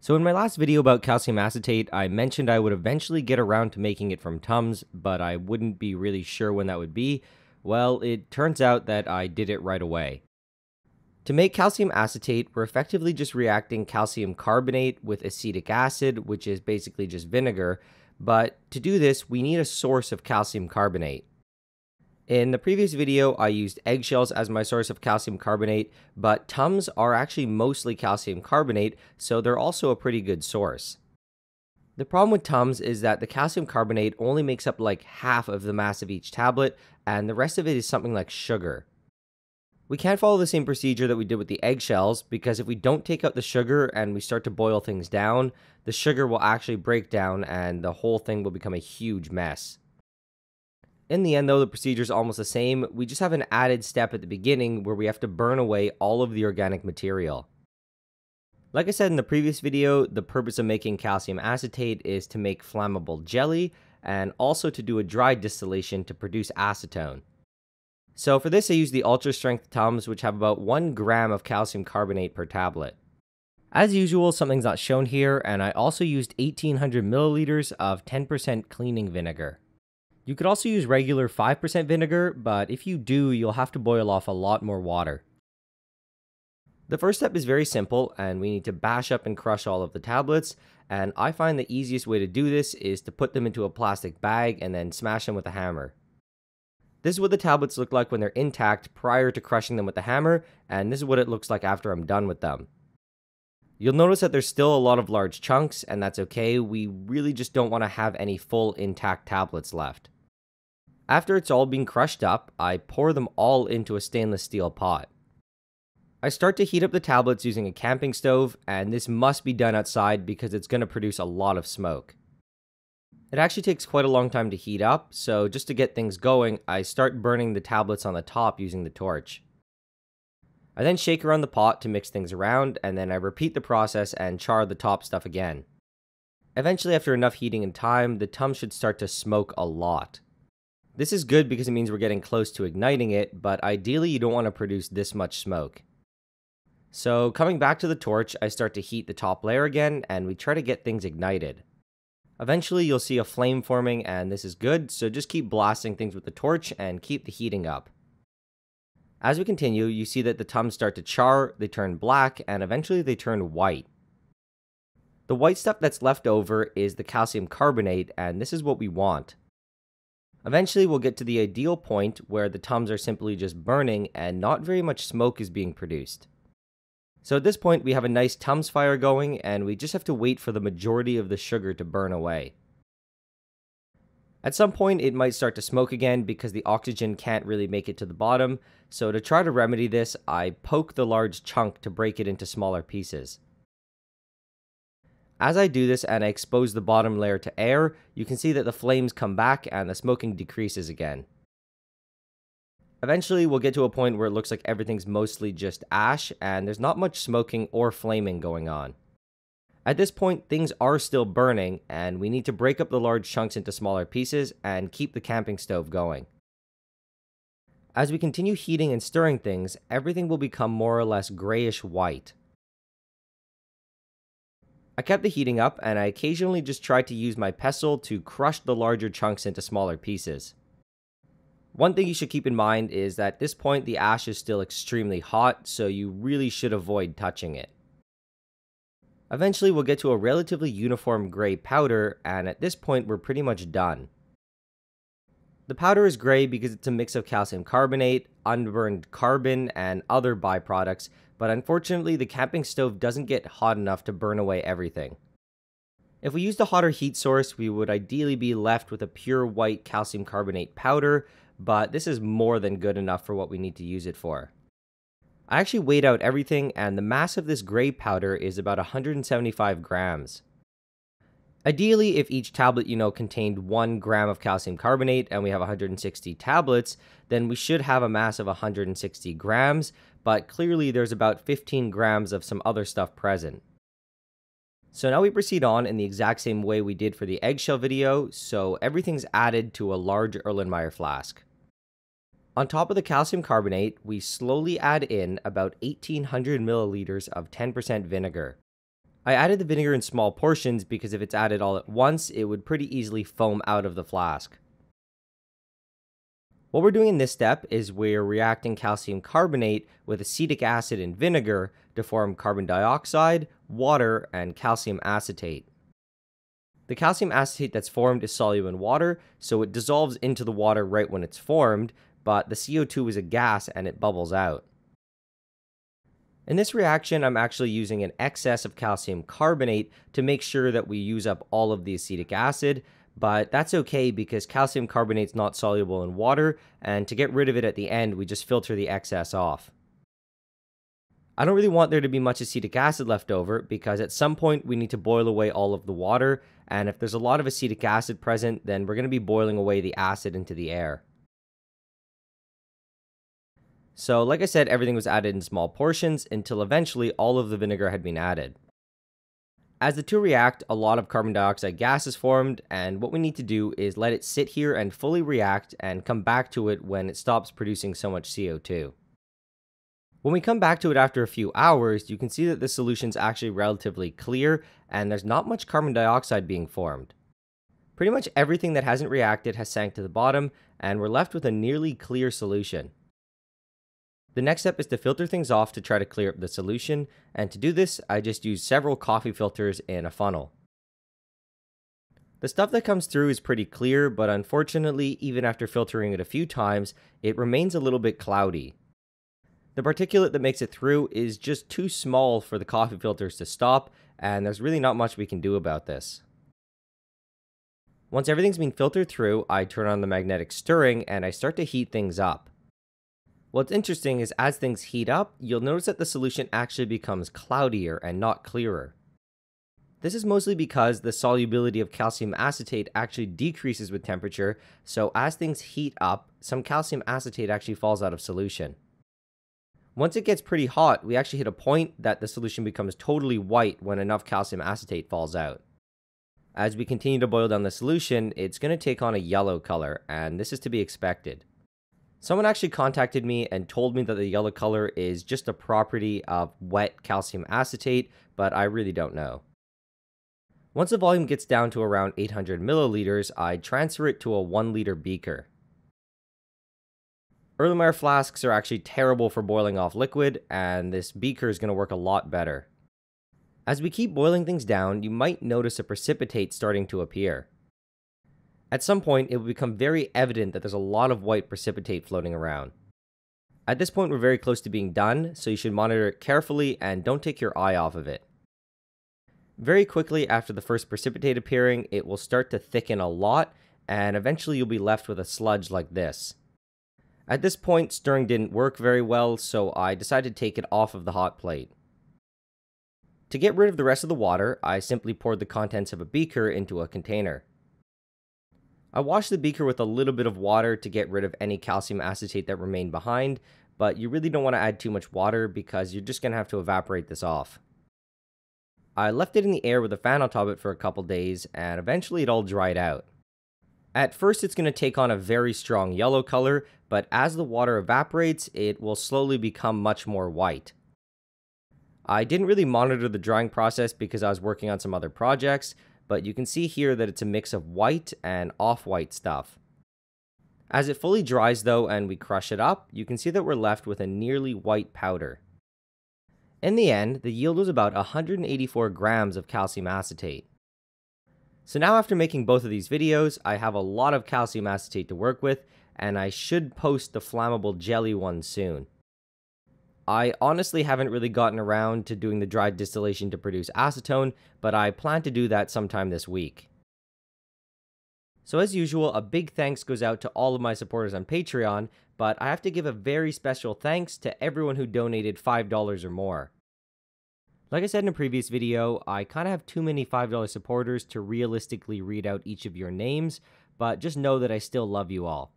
So in my last video about calcium acetate, I mentioned I would eventually get around to making it from TUMS, but I wouldn't be really sure when that would be. Well, it turns out that I did it right away. To make calcium acetate, we're effectively just reacting calcium carbonate with acetic acid, which is basically just vinegar, but to do this, we need a source of calcium carbonate. In the previous video, I used eggshells as my source of calcium carbonate, but TUMS are actually mostly calcium carbonate, so they're also a pretty good source. The problem with TUMS is that the calcium carbonate only makes up like half of the mass of each tablet, and the rest of it is something like sugar. We can't follow the same procedure that we did with the eggshells, because if we don't take out the sugar and we start to boil things down, the sugar will actually break down and the whole thing will become a huge mess. In the end though, the procedure is almost the same. We just have an added step at the beginning where we have to burn away all of the organic material. Like I said in the previous video, the purpose of making calcium acetate is to make flammable jelly and also to do a dry distillation to produce acetone. So for this I use the ultra strength TUMS, which have about 1 gram of calcium carbonate per tablet. As usual, something's not shown here, and I also used 1800 milliliters of 10% cleaning vinegar. You could also use regular 5% vinegar, but if you do, you'll have to boil off a lot more water. The first step is very simple, and we need to bash up and crush all of the tablets, and I find the easiest way to do this is to put them into a plastic bag and then smash them with a hammer. This is what the tablets look like when they're intact prior to crushing them with the hammer, and this is what it looks like after I'm done with them. You'll notice that there's still a lot of large chunks, and that's okay, we really just don't want to have any full intact tablets left. After it's all been crushed up, I pour them all into a stainless steel pot. I start to heat up the tablets using a camping stove, and this must be done outside because it's going to produce a lot of smoke. It actually takes quite a long time to heat up, so just to get things going, I start burning the tablets on the top using the torch. I then shake around the pot to mix things around, and then I repeat the process and char the top stuff again. Eventually, after enough heating and time, the TUMS should start to smoke a lot. This is good because it means we're getting close to igniting it, but ideally you don't want to produce this much smoke. So coming back to the torch, I start to heat the top layer again, and we try to get things ignited. Eventually you'll see a flame forming, and this is good, so just keep blasting things with the torch and keep the heating up. As we continue, you see that the TUMS start to char, they turn black, and eventually they turn white. The white stuff that's left over is the calcium carbonate, and this is what we want. Eventually we'll get to the ideal point where the TUMS are simply just burning and not very much smoke is being produced. So at this point we have a nice TUMS fire going, and we just have to wait for the majority of the sugar to burn away. At some point it might start to smoke again because the oxygen can't really make it to the bottom, so to try to remedy this, I poke the large chunk to break it into smaller pieces. As I do this and I expose the bottom layer to air, you can see that the flames come back and the smoking decreases again. Eventually we'll get to a point where it looks like everything's mostly just ash and there's not much smoking or flaming going on. At this point things are still burning and we need to break up the large chunks into smaller pieces and keep the camping stove going. As we continue heating and stirring things, everything will become more or less grayish white. I kept the heating up and I occasionally just tried to use my pestle to crush the larger chunks into smaller pieces. One thing you should keep in mind is that at this point the ash is still extremely hot, so you really should avoid touching it. Eventually we'll get to a relatively uniform gray powder, and at this point we're pretty much done. The powder is gray because it's a mix of calcium carbonate, unburned carbon, and other byproducts, but unfortunately the camping stove doesn't get hot enough to burn away everything. If we used a hotter heat source, we would ideally be left with a pure white calcium carbonate powder, but this is more than good enough for what we need to use it for. I actually weighed out everything, and the mass of this gray powder is about 175 grams. Ideally, if each tablet contained 1 gram of calcium carbonate and we have 160 tablets, then we should have a mass of 160 grams, but clearly there's about 15 grams of some other stuff present. So now we proceed on in the exact same way we did for the eggshell video, so everything's added to a large Erlenmeyer flask. On top of the calcium carbonate, we slowly add in about 1800 milliliters of 10% vinegar. I added the vinegar in small portions because if it's added all at once, it would pretty easily foam out of the flask. What we're doing in this step is we're reacting calcium carbonate with acetic acid and vinegar to form carbon dioxide, water, and calcium acetate. The calcium acetate that's formed is soluble in water, so it dissolves into the water right when it's formed, but the CO2 is a gas and it bubbles out. In this reaction, I'm actually using an excess of calcium carbonate to make sure that we use up all of the acetic acid, but that's okay because calcium carbonate's not soluble in water, and to get rid of it at the end, we just filter the excess off. I don't really want there to be much acetic acid left over because at some point we need to boil away all of the water, and if there's a lot of acetic acid present, then we're going to be boiling away the acid into the air. So, like I said, everything was added in small portions until eventually all of the vinegar had been added. As the two react, a lot of carbon dioxide gas is formed, and what we need to do is let it sit here and fully react and come back to it when it stops producing so much CO2. When we come back to it after a few hours, you can see that the solution's actually relatively clear, and there's not much carbon dioxide being formed. Pretty much everything that hasn't reacted has sank to the bottom, and we're left with a nearly clear solution. The next step is to filter things off to try to clear up the solution, and to do this, I just used several coffee filters in a funnel. The stuff that comes through is pretty clear, but unfortunately, even after filtering it a few times, it remains a little bit cloudy. The particulate that makes it through is just too small for the coffee filters to stop, and there's really not much we can do about this. Once everything's been filtered through, I turn on the magnetic stirring, and I start to heat things up. What's interesting is as things heat up, you'll notice that the solution actually becomes cloudier and not clearer. This is mostly because the solubility of calcium acetate actually decreases with temperature, so as things heat up, some calcium acetate actually falls out of solution. Once it gets pretty hot, we actually hit a point that the solution becomes totally white when enough calcium acetate falls out. As we continue to boil down the solution, it's going to take on a yellow color, and this is to be expected. Someone actually contacted me and told me that the yellow color is just a property of wet calcium acetate, but I really don't know. Once the volume gets down to around 800 milliliters, I transfer it to a 1-liter beaker. Erlenmeyer flasks are actually terrible for boiling off liquid, and this beaker is going to work a lot better. As we keep boiling things down, you might notice a precipitate starting to appear. At some point, it will become very evident that there's a lot of white precipitate floating around. At this point, we're very close to being done, so you should monitor it carefully and don't take your eye off of it. Very quickly after the first precipitate appearing, it will start to thicken a lot, and eventually you'll be left with a sludge like this. At this point, stirring didn't work very well, so I decided to take it off of the hot plate. To get rid of the rest of the water, I simply poured the contents of a beaker into a container. I washed the beaker with a little bit of water to get rid of any calcium acetate that remained behind, but you really don't want to add too much water because you're just going to have to evaporate this off. I left it in the air with a fan on top of it for a couple days, and eventually it all dried out. At first it's going to take on a very strong yellow color, but as the water evaporates, it will slowly become much more white. I didn't really monitor the drying process because I was working on some other projects, but you can see here that it's a mix of white and off-white stuff. As it fully dries though and we crush it up, you can see that we're left with a nearly white powder. In the end, the yield was about 184 grams of calcium acetate. So now after making both of these videos, I have a lot of calcium acetate to work with, and I should post the flammable jelly one soon. I honestly haven't really gotten around to doing the dry distillation to produce acetone, but I plan to do that sometime this week. So as usual, a big thanks goes out to all of my supporters on Patreon, but I have to give a very special thanks to everyone who donated $5 or more. Like I said in a previous video, I kind of have too many $5 supporters to realistically read out each of your names, but just know that I still love you all.